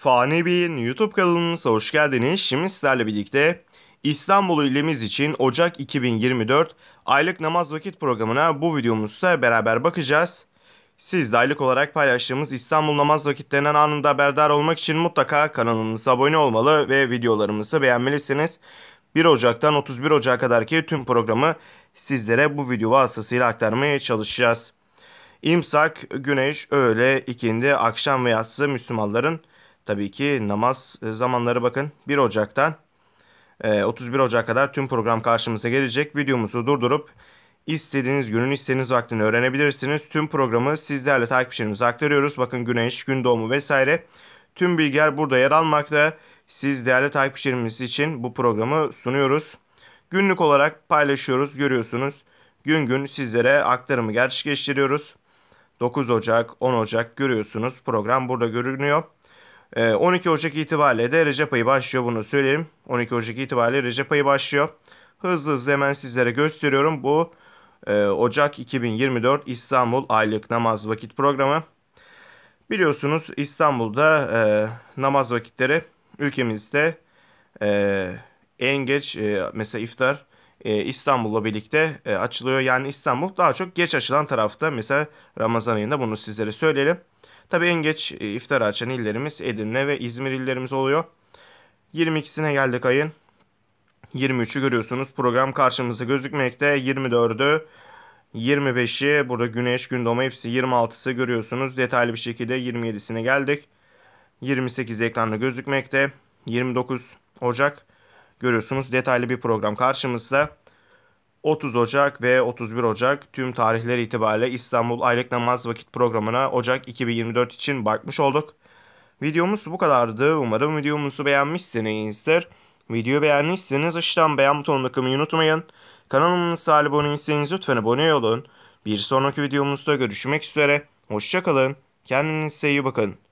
Fani Bey'in YouTube kanalımıza hoş geldiniz. Şimdi sizlerle birlikte İstanbul ilimiz için Ocak 2024 aylık namaz vakit programına bu videomuzda beraber bakacağız. Siz de aylık olarak paylaştığımız İstanbul namaz vakitlerinden anında haberdar olmak için mutlaka kanalımıza abone olmalı ve videolarımızı beğenmelisiniz. 1 Ocak'tan 31 Ocak'a kadarki tüm programı sizlere bu video vasıtasıyla aktarmaya çalışacağız. İmsak, güneş, öğle, ikindi, akşam ve yatsı Müslümanların tabii ki namaz zamanları. Bakın 1 Ocak'tan 31 Ocak'a kadar tüm program karşımıza gelecek. Videomuzu durdurup istediğiniz günün istediğiniz vaktini öğrenebilirsiniz. Tüm programı sizlerle takipçilerimize aktarıyoruz. Bakın güneş, gün doğumu vesaire tüm bilgiler burada yer almakta. Siz değerli takipçilerimiz için bu programı sunuyoruz. Günlük olarak paylaşıyoruz, görüyorsunuz. Gün gün sizlere aktarımı gerçekleştiriyoruz. 9 Ocak, 10 Ocak görüyorsunuz. Program burada görünüyor. 12 Ocak itibariyle de Recep ayı başlıyor, bunu söyleyelim. 12 Ocak itibariyle Recep ayı başlıyor. Hızlı hemen sizlere gösteriyorum. Bu Ocak 2024 İstanbul aylık namaz vakit programı. Biliyorsunuz İstanbul'da namaz vakitleri ülkemizde en geç mesela iftar İstanbul'la birlikte açılıyor. Yani İstanbul daha çok geç açılan tarafta, mesela Ramazan ayında bunu sizlere söyleyelim. Tabii en geç iftar açan illerimiz Edirne ve İzmir illerimiz oluyor. 22'sine geldik ayın. 23'ü görüyorsunuz. Program karşımızda gözükmekte. 24'ü, 25'i burada güneş, gün doğumu hepsi, 26'sı görüyorsunuz. Detaylı bir şekilde 27'sine geldik. 28 ekranda gözükmekte. 29 Ocak görüyorsunuz. Detaylı bir program karşımızda. 30 Ocak ve 31 Ocak tüm tarihler itibariyle İstanbul Aylık Namaz Vakit Programı'na Ocak 2024 için bakmış olduk. Videomuz bu kadardı. Umarım videomuzu beğenmişsinizdir. Videoyu beğenmişseniz aşağıdan beğen butonuna basmayı unutmayın. Kanalımıza abone değilseniz lütfen abone olun. Bir sonraki videomuzda görüşmek üzere. Hoşça kalın. Kendinize iyi bakın.